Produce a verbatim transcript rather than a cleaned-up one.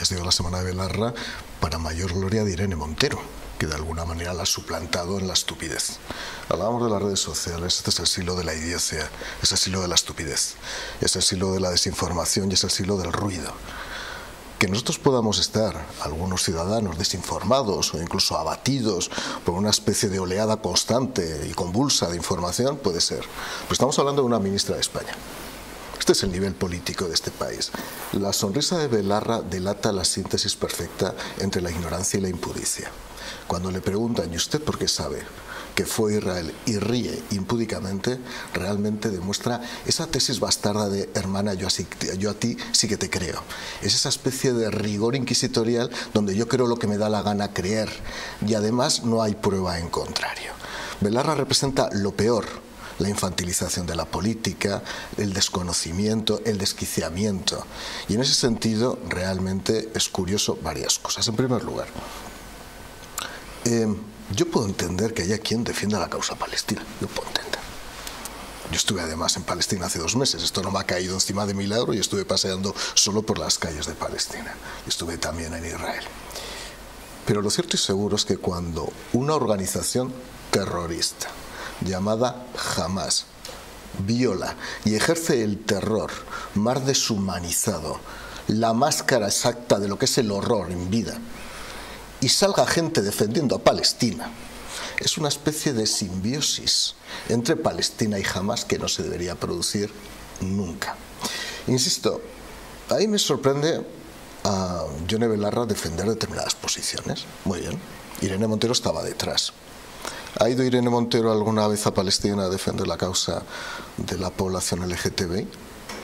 ha sido la Semana de Belarra para mayor gloria de Irene Montero, que de alguna manera la ha suplantado en la estupidez. Hablábamos de las redes sociales, este es el siglo de la idiocia, es el siglo de la estupidez, es el siglo de la desinformación y es el siglo del ruido. Que nosotros podamos estar, algunos ciudadanos, desinformados o incluso abatidos por una especie de oleada constante y convulsa de información, puede ser. Pero estamos hablando de una ministra de España. Este es el nivel político de este país. La sonrisa de Belarra delata la síntesis perfecta entre la ignorancia y la impericia. Cuando le preguntan, ¿y usted por qué sabe que fue Israel? Y ríe impúdicamente, realmente demuestra esa tesis bastarda de hermana, yo, así, yo a ti sí que te creo. Es esa especie de rigor inquisitorial donde yo creo lo que me da la gana creer y además no hay prueba en contrario. Belarra representa lo peor: la infantilización de la política, el desconocimiento, el desquiciamiento. Y en ese sentido realmente es curioso varias cosas. En primer lugar, eh, yo puedo entender que haya quien defienda la causa palestina, yo puedo entender. Yo estuve además en Palestina hace dos meses, esto no me ha caído encima de milagro y estuve paseando solo por las calles de Palestina. Estuve también en Israel. Pero lo cierto y seguro es que cuando una organización terrorista llamada Hamás viola y ejerce el terror más deshumanizado, la máscara exacta de lo que es el horror en vida, y salga gente defendiendo a Palestina, es una especie de simbiosis entre Palestina y Hamás que no se debería producir nunca. Insisto, ahí me sorprende a Ione Belarra defender determinadas posiciones. Muy bien, Irene Montero estaba detrás. ¿Ha ido Irene Montero alguna vez a Palestina a defender la causa de la población L G T B I?